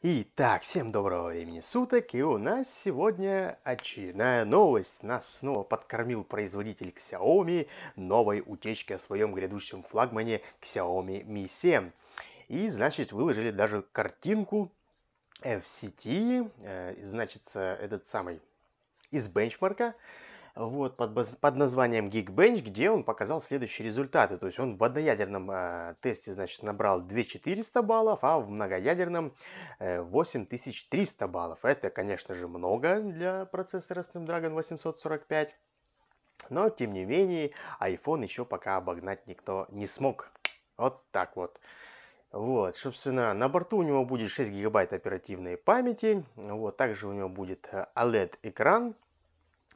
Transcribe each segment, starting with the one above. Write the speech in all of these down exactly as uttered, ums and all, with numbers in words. Итак, всем доброго времени суток, и у нас сегодня очередная новость. Нас снова подкормил производитель Xiaomi новой утечкой о своем грядущем флагмане Xiaomi ми семь. И, значит, выложили даже картинку в сети, значит, этот самый из бенчмарка, вот, под, под названием Geekbench, где он показал следующие результаты. То есть он в одноядерном э, тесте, значит, набрал две тысячи четыреста баллов, а в многоядерном э, восемь тысяч триста баллов. Это, конечно же, много для процессора Snapdragon восемьсот сорок пять, но, тем не менее, iPhone еще пока обогнать никто не смог. Вот так вот. Вот, собственно, на борту у него будет шесть гигабайт оперативной памяти, вот, также у него будет о лед-экран.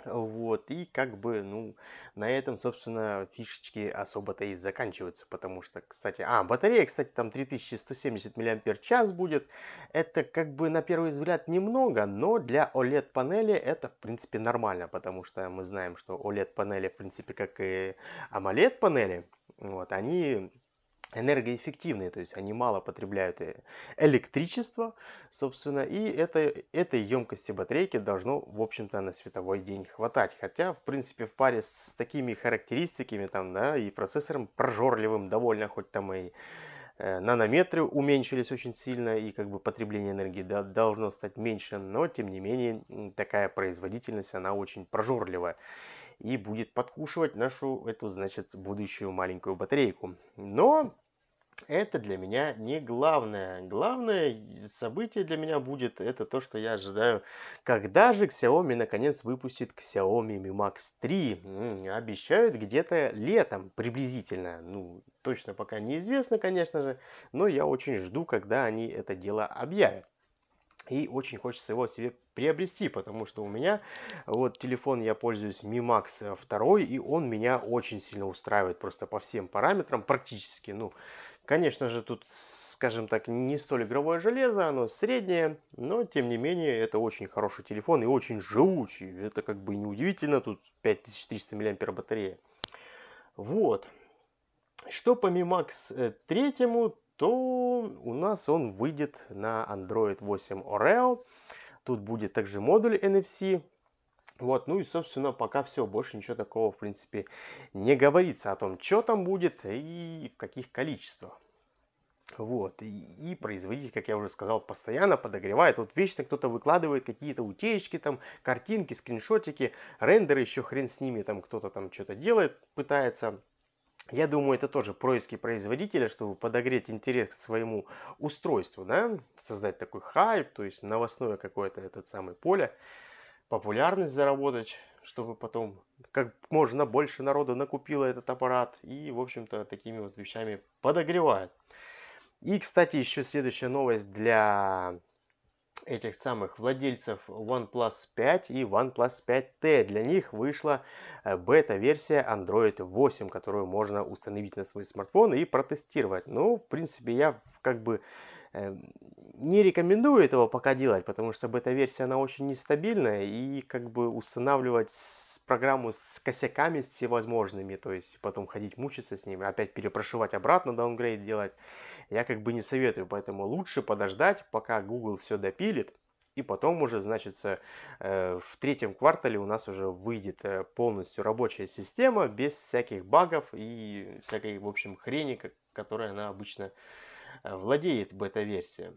Вот, и как бы, ну, на этом, собственно, фишечки особо-то и заканчиваются, потому что, кстати, а, батарея, кстати, там три тысячи сто семьдесят мАч будет, это как бы на первый взгляд немного, но для о лед-панели это, в принципе, нормально, потому что мы знаем, что о лед-панели, в принципе, как и о молед-панели, вот, они энергоэффективные, то есть они мало потребляют электричество, собственно, и это, этой емкости батарейки должно, в общем-то, на световой день хватать. Хотя, в принципе, в паре с такими характеристиками, там, да, и процессором прожорливым довольно, хоть там и э, нанометры уменьшились очень сильно, и как бы потребление энергии да, должно стать меньше, но, тем не менее, такая производительность, она очень прожорливая. И будет подкушивать нашу, эту, значит, будущую маленькую батарейку. Но это для меня не главное. Главное событие для меня будет, это то, что я ожидаю, когда же Xiaomi наконец выпустит Xiaomi Mi Max три. Обещают где-то летом приблизительно. Ну, точно пока неизвестно, конечно же, но я очень жду, когда они это дело объявят. И очень хочется его себе приобрести, потому что у меня вот телефон, я пользуюсь Mi Max два, и он меня очень сильно устраивает просто по всем параметрам практически. Ну, конечно же, тут, скажем так, не столь игровое железо, оно среднее, но, тем не менее, это очень хороший телефон и очень живучий. Это как бы неудивительно, тут пять тысяч триста мАч батарея. Вот. Что по Mi Max три, то у нас он выйдет на Android восемь Oreo. Тут будет также модуль эн эф си. Вот, ну и, собственно, пока все. Больше ничего такого, в принципе, не говорится о том, что там будет и в каких количествах. Вот, и, и производитель, как я уже сказал, постоянно подогревает. Вот вечно кто-то выкладывает какие-то утечки, там, картинки, скриншотики, рендеры, еще хрен с ними, там, кто-то там что-то делает, пытается. Я думаю, это тоже происки производителя, чтобы подогреть интерес к своему устройству, да? Создать такой хайп, то есть новостное какое-то этот самый поле, популярность заработать, чтобы потом как можно больше народу накупило этот аппарат и, в общем-то, такими вот вещами подогревает. И, кстати, еще следующая новость для этих самых владельцев OnePlus пять и OnePlus пять ти. Для них вышла бета-версия Android восемь, которую можно установить на свой смартфон и протестировать. Ну, в принципе, я как бы не рекомендую этого пока делать, потому что бета-версия, она очень нестабильная, и как бы устанавливать программу с косяками всевозможными, то есть потом ходить мучиться с ними, опять перепрошивать обратно, даунгрейд делать, я как бы не советую, поэтому лучше подождать, пока Google все допилит, и потом уже, значит, в третьем квартале у нас уже выйдет полностью рабочая система, без всяких багов и всякой, в общем, хрени, которая она обычно владеет бета-версия.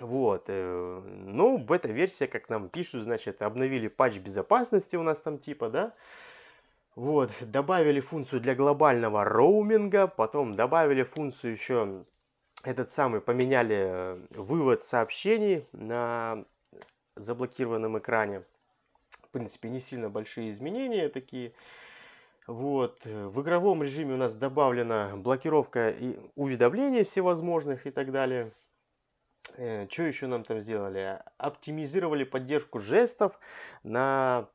Вот. Ну, бета-версия, как нам пишут, значит, обновили патч безопасности у нас там типа, да? Вот. Добавили функцию для глобального роуминга, потом добавили функцию еще, этот самый, поменяли вывод сообщений на заблокированном экране. В принципе, не сильно большие изменения такие. Вот. В игровом режиме у нас добавлена блокировка и уведомлений всевозможных и так далее. Что еще нам там сделали? Оптимизировали поддержку жестов на...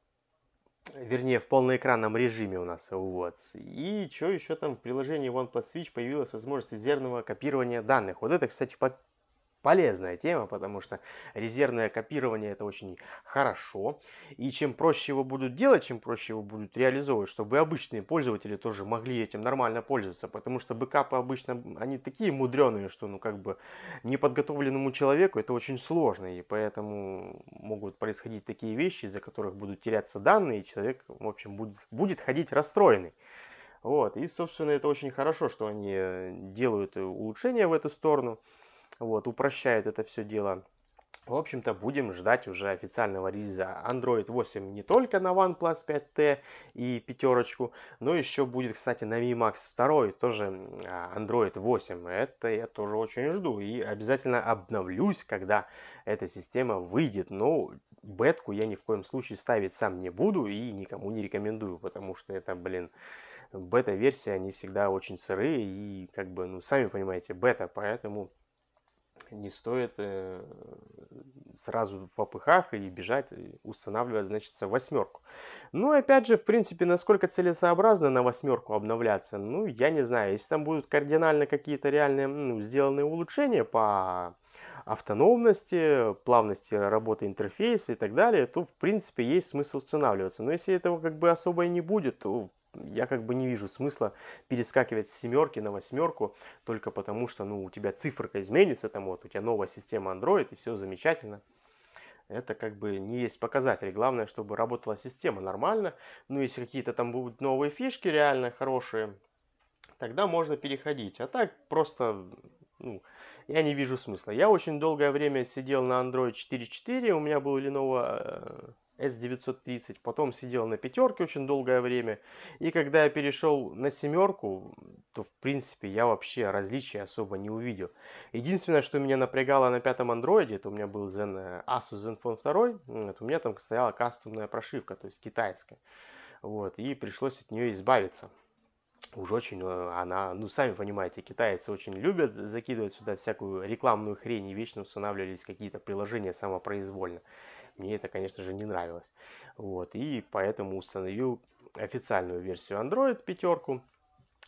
Вернее, в полноэкранном режиме у нас. Вот. И что еще там в приложении OnePlus Switch появилась возможность резервного копирования данных. Вот это, кстати, полезная тема, потому что резервное копирование — это очень хорошо. И чем проще его будут делать, чем проще его будут реализовывать, чтобы обычные пользователи тоже могли этим нормально пользоваться. Потому что бэкапы обычно, они такие мудреные, что, ну, как бы неподготовленному человеку это очень сложно. И поэтому могут происходить такие вещи, из-за которых будут теряться данные, и человек, в общем, будет, будет ходить расстроенный. Вот. И, собственно, это очень хорошо, что они делают улучшения в эту сторону. Вот, упрощает это все дело. В общем-то, будем ждать уже официального релиза Android восемь не только на OnePlus пять тэ и пятерочку, но еще будет, кстати, на Mi Max два тоже Android восемь. Это я тоже очень жду и обязательно обновлюсь, когда эта система выйдет. Но бетку я ни в коем случае ставить сам не буду и никому не рекомендую, потому что это, блин, бета-версия, они всегда очень сырые и, как бы, ну, сами понимаете, бета, поэтому не стоит э, сразу в попыхах и бежать, и устанавливать, значит, восьмерку. Ну, опять же, в принципе, насколько целесообразно на восьмерку обновляться, ну, я не знаю. Если там будут кардинально какие-то реальные, ну, сделанные улучшения по автономности, плавности работы интерфейса и так далее, то, в принципе, есть смысл устанавливаться. Но если этого, как бы, особо и не будет, то я, как бы, не вижу смысла перескакивать с семерки на восьмерку только потому, что, ну, у тебя циферка изменится, там вот у тебя новая система Android и все замечательно. Это, как бы, не есть показатель. Главное, чтобы работала система нормально. Ну, если какие-то там будут новые фишки реально хорошие, тогда можно переходить. А так просто, ну, я не вижу смысла. Я очень долгое время сидел на Android четыре точка четыре, у меня был Lenovo эс девятьсот тридцать, потом сидел на пятерке очень долгое время, и когда я перешел на семерку, то, в принципе, я вообще различия особо не увидел. Единственное, что меня напрягало на пятом андроиде, это у меня был Asus Zenfone два, у меня там стояла кастомная прошивка, то есть китайская, вот, и пришлось от нее избавиться. Уж очень она, ну, сами понимаете, китайцы очень любят закидывать сюда всякую рекламную хрень, и вечно устанавливались какие-то приложения самопроизвольно. Мне это, конечно же, не нравилось. Вот, и поэтому установил официальную версию Android пятерку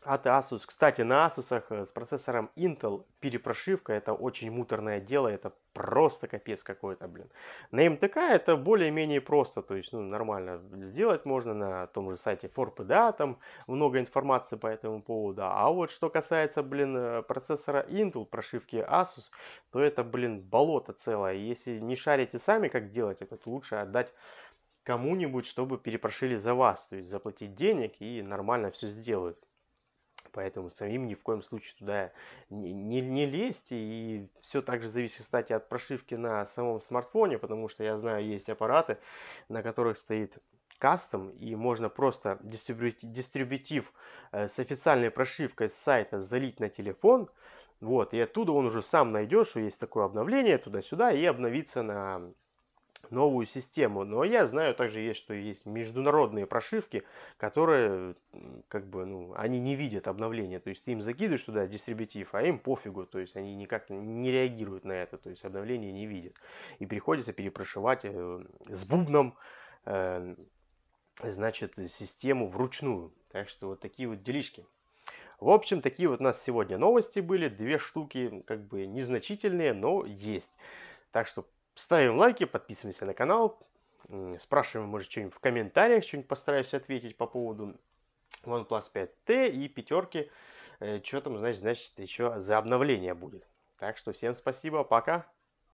от Asus. Кстати, на Asus'ах с процессором Intel перепрошивка — это очень муторное дело, это просто капец какой-то, блин. На эм тэ ка это более-менее просто, то есть, ну, нормально сделать можно, на том же сайте фор пэ дэ а там много информации по этому поводу. А вот что касается, блин, процессора Intel, прошивки Asus, то это, блин, болото целое. Если не шарите сами, как делать это, то лучше отдать кому-нибудь, чтобы перепрошили за вас, то есть заплатить денег и нормально все сделают. Поэтому самим ни в коем случае туда не, не, не лезьте. И все также зависит, кстати, от прошивки на самом смартфоне, потому что я знаю, есть аппараты, на которых стоит кастом, и можно просто дистрибьютив, дистрибьютив э, с официальной прошивкой с сайта залить на телефон. Вот, и оттуда он уже сам найдет, что есть такое обновление, туда-сюда, и обновиться на новую систему. Но я знаю также, есть, что есть международные прошивки, которые, как бы, ну, они не видят обновления. То есть ты им закидываешь туда дистрибьютив, а им пофигу. То есть они никак не реагируют на это. То есть обновления не видят. И приходится перепрошивать э, с бубном э, значит, систему вручную. Так что вот такие вот делишки. В общем, такие вот у нас сегодня новости были. Две штуки, как бы, незначительные, но есть. Так что ставим лайки, подписываемся на канал, спрашиваем, может, что-нибудь в комментариях, что-нибудь постараюсь ответить по поводу OnePlus пять тэ и пятерки, что там, значит, значит, еще за обновление будет. Так что всем спасибо, пока!